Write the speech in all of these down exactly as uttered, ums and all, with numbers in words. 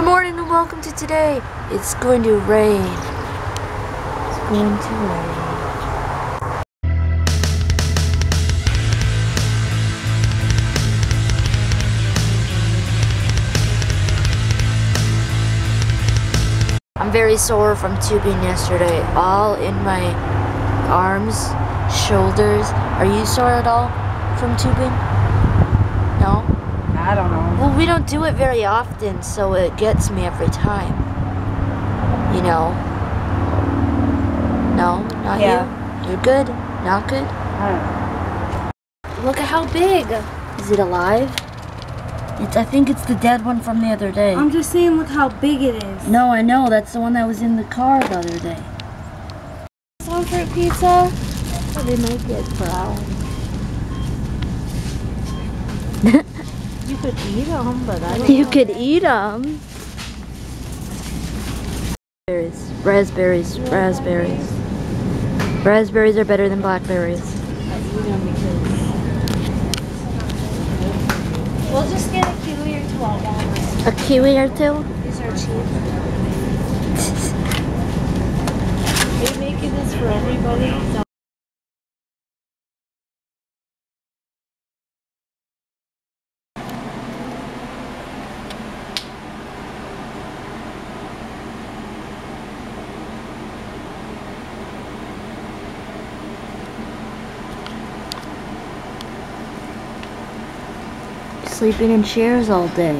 Good morning and welcome to today. It's going to rain. It's going to rain. I'm very sore from tubing yesterday, all in my arms, shoulders. Are you sore at all from tubing? No? I don't know. Well, we don't do it very often, so it gets me every time. You know? No? Not yeah. you? You're good? Not good? I don't know. Look at how big! Is it alive? It's, I think it's the dead one from the other day. I'm just saying, look how big it is. No, I know. That's the one that was in the car the other day. Some fruit pizza? Oh, they might get brown. You could eat them, but I don't You know. could eat them. Raspberries. Raspberries. Raspberries. Raspberries are better than blackberries. I eat them because... We'll just get a kiwi or two at Walmart. A kiwi or two? These are cheap. Are you making this for everybody? Sleeping in chairs all day.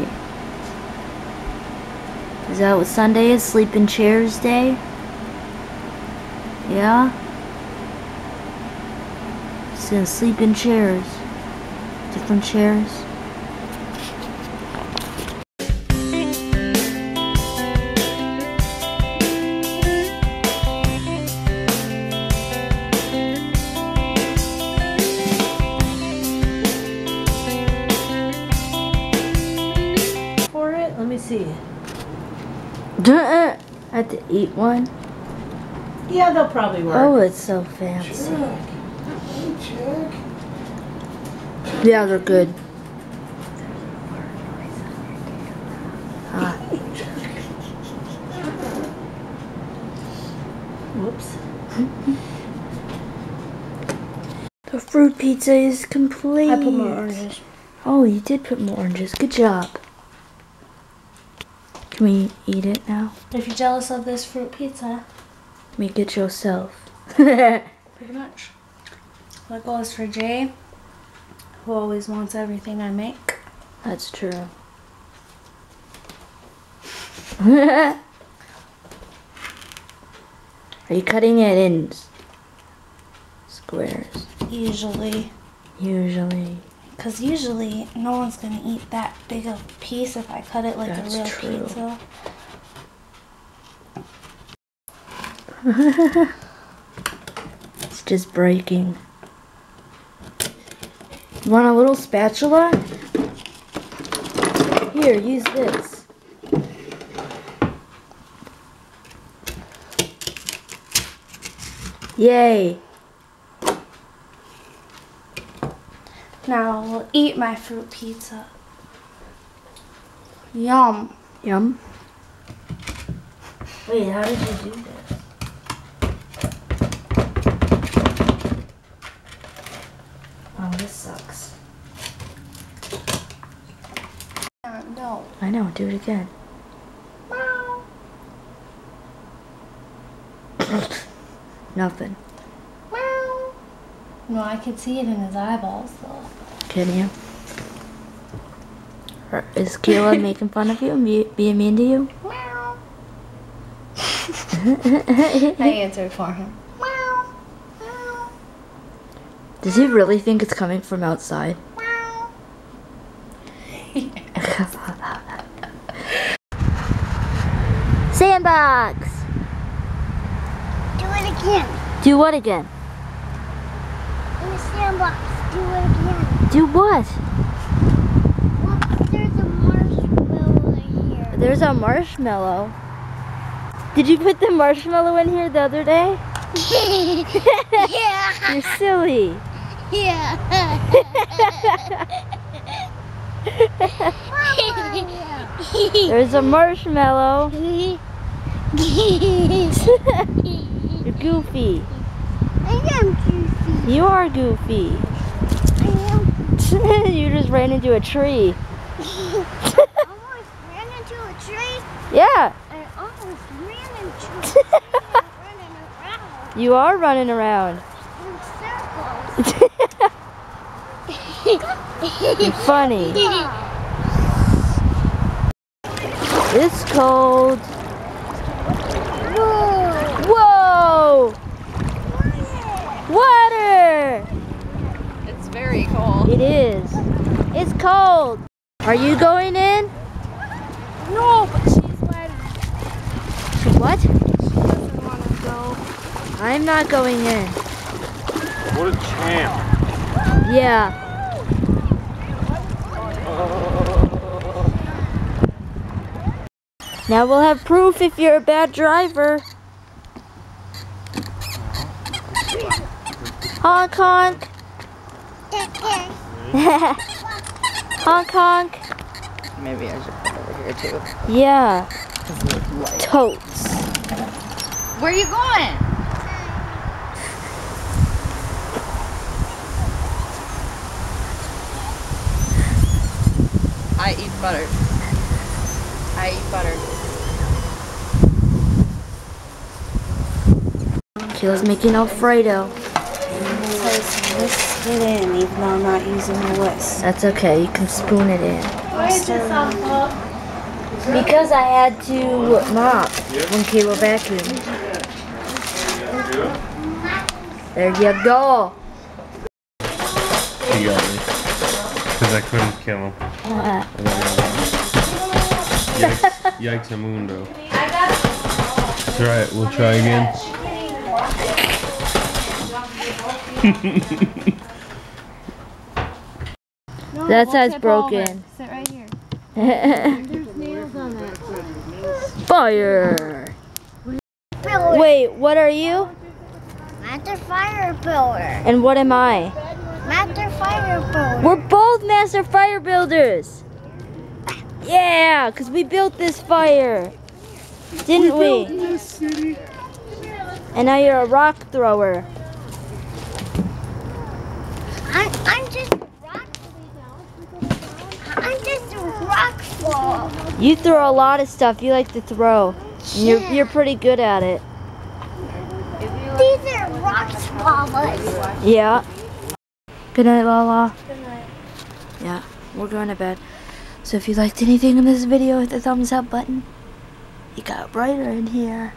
Is that what Sunday is? Sleep in chairs day? Yeah? It's gonna sleep in chairs. Different chairs. I had to eat one. Yeah, they'll probably work. Oh, it's so fancy. Check. Check. Yeah, they're good. Ah. Whoops. The fruit pizza is complete. I put more oranges. Oh, you did put more oranges. Good job. Can we eat it now? If you're jealous of this fruit pizza, make it yourself. Pretty much. That goes for Jay, who always wants everything I make. That's true. Are you cutting it in squares? Usually. Usually. Because usually, no one's going to eat that big of a piece if I cut it like That's a real true. pizza. It's just breaking. You want a little spatula? Here, use this. Yay! Now we'll eat my fruit pizza. Yum. Yum. Wait, how did you do this? Oh, this sucks. Uh, no. I know, do it again. Wow. Nothing. Wow. No, I could see it in his eyeballs, though. Can you? Is Kayla making fun of you and being mean to you? Meow. I answered for him. Meow. Meow. Does he really think it's coming from outside? Meow. Sandbox! Do it again. Do what again? In the sandbox. Do it again. Do what? Well, there's a marshmallow in here. There's a marshmallow? Did you put the marshmallow in here the other day? Yeah. You're silly. Yeah. There's a marshmallow. You're goofy. I am goofy. You are goofy. I am. You just ran into a tree. I almost ran into a tree? Yeah. I almost ran into a tree. I'm running around. You are running around. In circles. You're funny. Yeah. It's cold. Whoa! Whoa! Water! It's very cold. It is. It's cold. Are you going in? No, but she's wet. What? She doesn't want to go. I'm not going in. What a champ. Yeah. Now we'll have proof if you're a bad driver. Honk honk. Honk honk. Maybe I should put it over here too. Yeah. Totes. Where are you going? I eat butter. I eat butter. Kayla's making Alfredo. I'm placing this bit in, even though I'm not using the whisk. That's okay, you can spoon it in. Why is this on top? Because I had to mop when Kayla vacuumed. There you go. She got me. Because I couldn't kill him. What? Yikes, yikes-a-mundo. That's right, we'll try again. No, that side's broken. Sit right here. There's nails on that. Fire! Pillar. Wait, what are you? Master Fire Builder. And what am I? Master Fire Builder. We're both Master Fire Builders. Yeah, because we built this fire. Didn't we? we? This city. And now you're a rock thrower. I'm, I'm just a rock I'm just a rock ball. You throw a lot of stuff. You like to throw. Yeah. You're, you're pretty good at it. These are rock balls. Yeah. Good night, Lala. Good night. Yeah, we're going to bed. So if you liked anything in this video, hit the thumbs up button. It got brighter in here.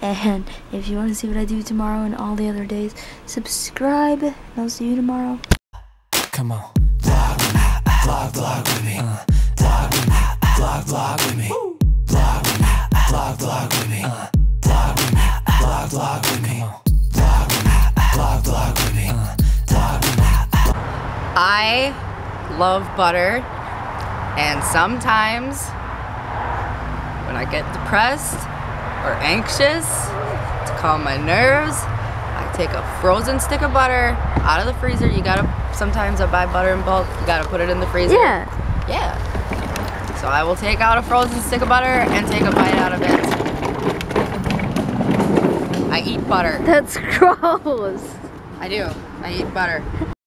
And if you want to see what I do tomorrow and all the other days, subscribe, and I'll see you tomorrow. Come on. Vlog with me. Vlog, vlog with me. Uh, vlog with me. Vlog, vlog with me. Vlog with me. Vlog, vlog with me. Uh, vlog with me. Vlog, vlog with me. Vlog with me. Vlog, vlog with me. Uh, vlog with me. I love butter, and sometimes when I get depressed or anxious, to calm my nerves, I take a frozen stick of butter out of the freezer. You gotta, sometimes I buy butter in bulk, you gotta put it in the freezer. Yeah. Yeah. So I will take out a frozen stick of butter and take a bite out of it. I eat butter. That's gross. I do. I eat butter.